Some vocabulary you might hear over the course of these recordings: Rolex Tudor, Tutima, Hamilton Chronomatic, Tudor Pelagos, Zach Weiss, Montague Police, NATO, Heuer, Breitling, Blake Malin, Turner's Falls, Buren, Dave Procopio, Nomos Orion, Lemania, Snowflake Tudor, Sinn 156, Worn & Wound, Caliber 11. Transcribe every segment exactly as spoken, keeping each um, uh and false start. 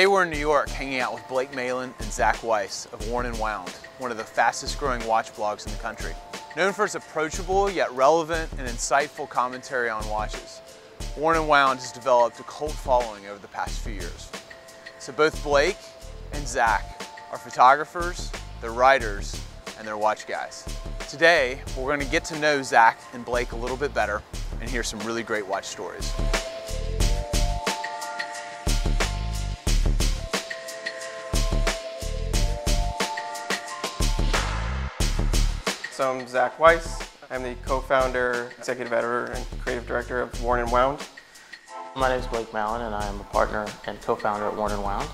Today we're in New York hanging out with Blake Malin and Zach Weiss of Worn and Wound, one of the fastest growing watch blogs in the country. Known for its approachable yet relevant and insightful commentary on watches, Worn and Wound has developed a cult following over the past few years. So both Blake and Zach are photographers, they're writers, and they're watch guys. Today, we're going to get to know Zach and Blake a little bit better and hear some really great watch stories. So I'm Zach Weiss. I'm the co-founder, executive editor, and creative director of Worn and Wound. My name is Blake Malin, and I am a partner and co-founder at Worn and Wound.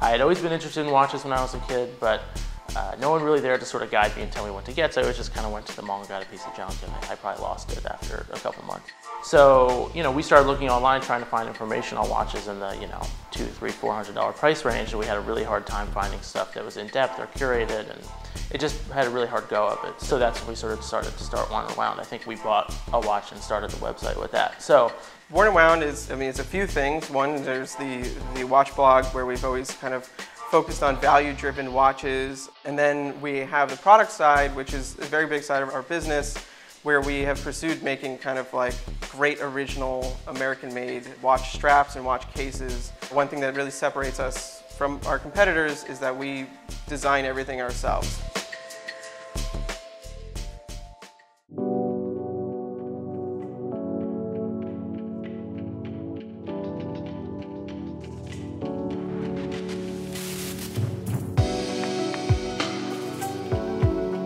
I had always been interested in watches when I was a kid, but uh, no one really there to sort of guide me and tell me what to get, so I just kind of went to the mall and got a piece of junk, and I, I probably lost it after a couple months. So, you know, we started looking online trying to find information on watches in the, you know, two, three, four hundred dollar price range, and we had a really hard time finding stuff that was in depth or curated, and it just had a really hard go of it. So that's when we sort of started to start Worn and Wound. I think we bought a watch and started the website with that. So Worn and Wound is, I mean, it's a few things. One, there's the the watch blog where we've always kind of focused on value-driven watches, and then we have the product side, which is a very big side of our business, where we have pursued making kind of like great original American-made watch straps and watch cases. One thing that really separates us from our competitors is that we design everything ourselves.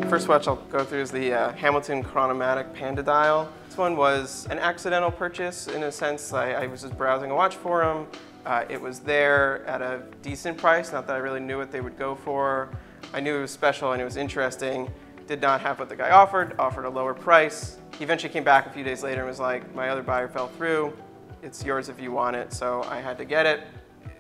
First watch I'll go through is the uh, Hamilton Chronomatic Panda Dial. This one was an accidental purchase in a sense. I, I was just browsing a watch forum. Uh, it was there at a decent price, not that I really knew what they would go for. I knew it was special and it was interesting. Did not have what the guy offered, offered a lower price. He eventually came back a few days later and was like, my other buyer fell through. It's yours if you want it, so I had to get it.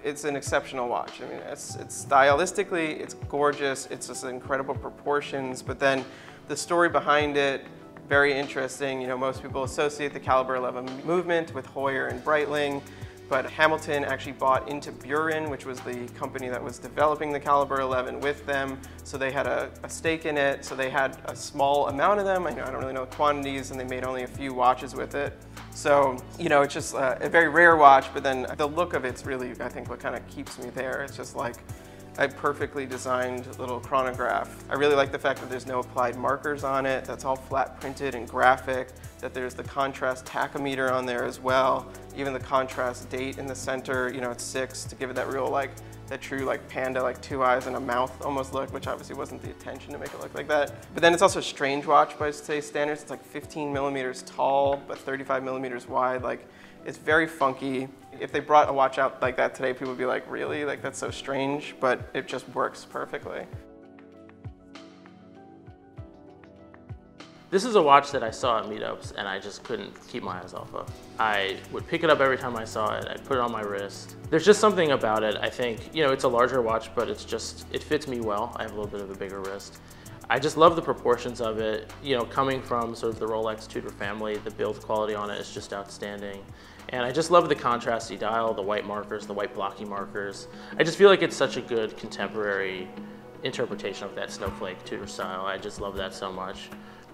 It's an exceptional watch. I mean, it's, it's stylistically, it's gorgeous, it's just incredible proportions, but then the story behind it, very interesting. You know, most people associate the Caliber eleven movement with Heuer and Breitling, but Hamilton actually bought into Buren, which was the company that was developing the Caliber eleven with them, so they had a, a stake in it, so they had a small amount of them. I know, I don't really know the quantities, and they made only a few watches with it. So, you know, it's just uh, a very rare watch, but then the look of it's really, I think, what kind of keeps me there. It's just like a perfectly designed little chronograph. I really like the fact that there's no applied markers on it, that's all flat printed and graphic, that there's the contrast tachometer on there as well, even the contrast date in the center, you know, it's six to give it that real, like, that true like panda, like two eyes and a mouth almost look, which obviously wasn't the intention to make it look like that. But then it's also a strange watch by today's standards. It's like fifteen millimeters tall, but thirty-five millimeters wide. Like, it's very funky. If they brought a watch out like that today, people would be like, really? Like, that's so strange, but it just works perfectly. This is a watch that I saw at meetups and I just couldn't keep my eyes off of. I would pick it up every time I saw it, I'd put it on my wrist. There's just something about it, I think, you know, it's a larger watch, but it's just, it fits me well. I have a little bit of a bigger wrist. I just love the proportions of it, you know, coming from sort of the Rolex Tudor family, the build quality on it is just outstanding. And I just love the contrasty dial, the white markers, the white blocky markers. I just feel like it's such a good contemporary interpretation of that Snowflake Tudor style. I just love that so much.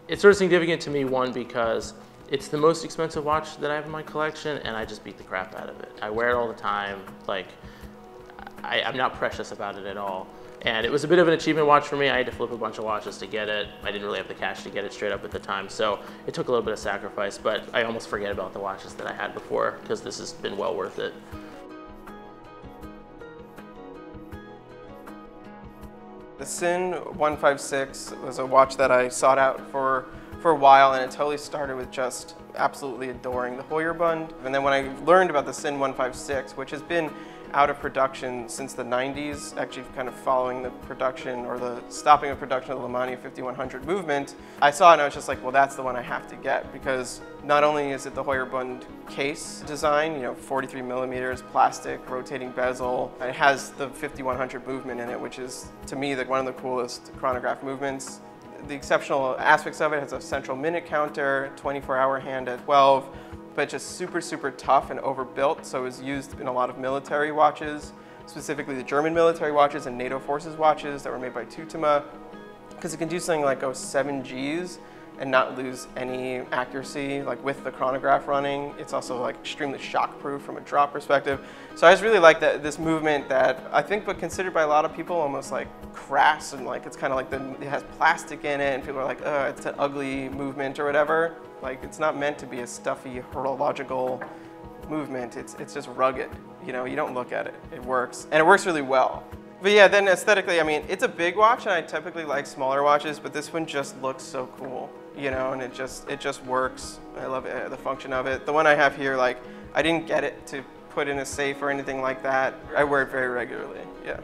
It's sort of significant to me, one, because it's the most expensive watch that I have in my collection and I just beat the crap out of it. I wear it all the time, like, I, I'm not precious about it at all. And it was a bit of an achievement watch for me. I had to flip a bunch of watches to get it. I didn't really have the cash to get it straight up at the time, so it took a little bit of sacrifice, but I almost forget about the watches that I had before because this has been well worth it. The Sinn one fifty-six was a watch that I sought out for, for a while, and it totally started with just absolutely adoring the Heuer Bund. And then when I learned about the Sinn one fifty-six, which has been out of production since the nineties, actually kind of following the production or the stopping of production of the Lemania fifty-one hundred movement, I saw it and I was just like, well, that's the one I have to get, because not only is it the Heuer Bund case design, you know, forty-three millimeters, plastic, rotating bezel. It has the fifty-one hundred movement in it, which is, to me, like one of the coolest chronograph movements. The exceptional aspects of it has a central minute counter, twenty-four hour hand at twelve, but just super, super tough and overbuilt, so it was used in a lot of military watches. specifically the German military watches and NATO forces watches that were made by Tutima, because it can do something like go seven Gs and not lose any accuracy, like with the chronograph running. It's also like extremely shockproof from a drop perspective. So I just really like that this movement that I think, but considered by a lot of people almost like crass, and like it's kind of like the, it has plastic in it, and people are like, oh, it's an ugly movement or whatever. Like it's not meant to be a stuffy horological movement. It's it's just rugged. You know, you don't look at it. It works, and it works really well. But yeah, then aesthetically, I mean, it's a big watch, and I typically like smaller watches, but this one just looks so cool, you know, and it just it just works. I love it, the function of it. The one I have here, like, I didn't get it to put in a safe or anything like that. I wear it very regularly, yeah.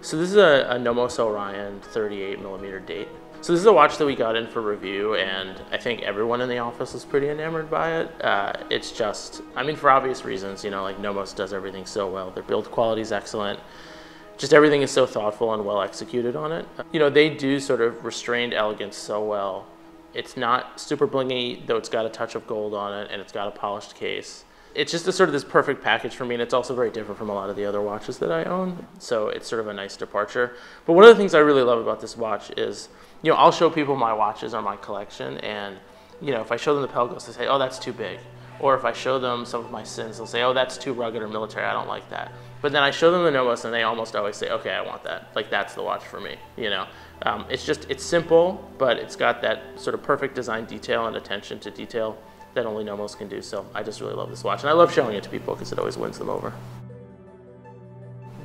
So this is a, a Nomos Orion thirty-eight millimeter date. So this is a watch that we got in for review, and I think everyone in the office was pretty enamored by it. Uh, it's just, I mean, for obvious reasons, you know, like Nomos does everything so well. Their build quality is excellent. Just everything is so thoughtful and well executed on it. You know, they do sort of restrained elegance so well. It's not super blingy, though it's got a touch of gold on it, and it's got a polished case. It's just a sort of this perfect package for me, and it's also very different from a lot of the other watches that I own. So it's sort of a nice departure. But one of the things I really love about this watch is, you know, I'll show people my watches or my collection, and, you know, if I show them the Pelagos, they say, oh, that's too big. Or if I show them some of my Sinns, they'll say, oh, that's too rugged or military, I don't like that. But then I show them the Nomos, and they almost always say, okay, I want that. Like, that's the watch for me, you know. Um, it's just, it's simple, but it's got that sort of perfect design detail and attention to detail that only Nomos can do. So I just really love this watch, and I love showing it to people because it always wins them over.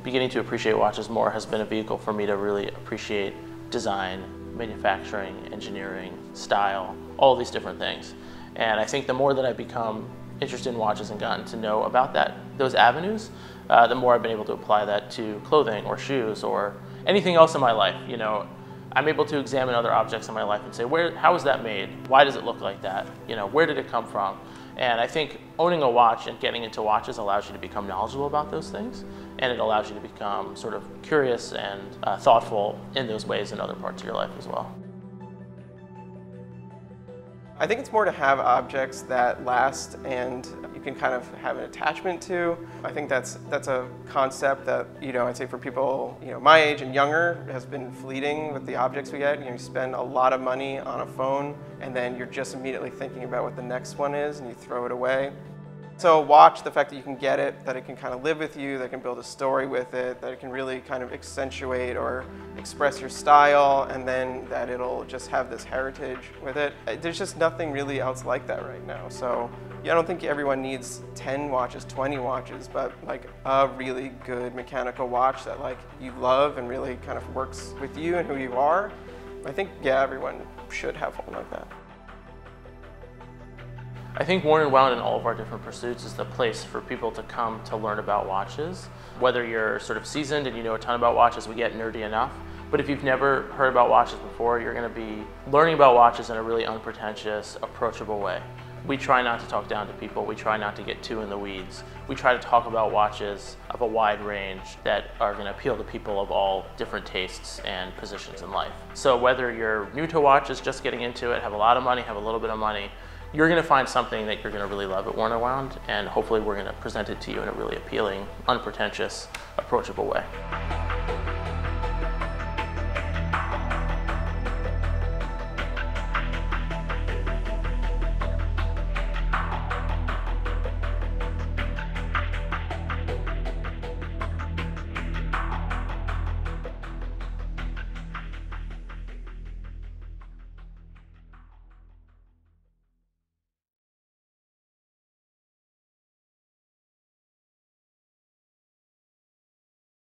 Beginning to appreciate watches more has been a vehicle for me to really appreciate design, manufacturing, engineering, style, all these different things. And I think the more that I've become interested in watches and gotten to know about that, those avenues, uh, the more I've been able to apply that to clothing or shoes or anything else in my life. You know, I'm able to examine other objects in my life and say, where, how was that made? Why does it look like that? You know, where did it come from? And I think owning a watch and getting into watches allows you to become knowledgeable about those things, and it allows you to become sort of curious and uh, thoughtful in those ways in other parts of your life as well. I think it's more to have objects that last and you can kind of have an attachment to. I think that's that's a concept that, you know, I'd say for people, you know, my age and younger, has been fleeting with the objects we get. You know, you spend a lot of money on a phone, and then you're just immediately thinking about what the next one is, and you throw it away. So watch, the fact that you can get it, that it can kind of live with you, that it can build a story with it, that it can really kind of accentuate or express your style, and then that it'll just have this heritage with it. There's just nothing really else like that right now. So yeah, I don't think everyone needs ten watches, twenty watches, but like a really good mechanical watch that like you love and really kind of works with you and who you are. I think, yeah, everyone should have one like that. I think Worn and Wound in all of our different pursuits is the place for people to come to learn about watches. Whether you're sort of seasoned and you know a ton about watches, we get nerdy enough. But if you've never heard about watches before, you're going to be learning about watches in a really unpretentious, approachable way. We try not to talk down to people. We try not to get too in the weeds. We try to talk about watches of a wide range that are going to appeal to people of all different tastes and positions in life. So whether you're new to watches, just getting into it, have a lot of money, have a little bit of money, you're going to find something that you're going to really love at Worn and Wound, and hopefully we're going to present it to you in a really appealing, unpretentious, approachable way.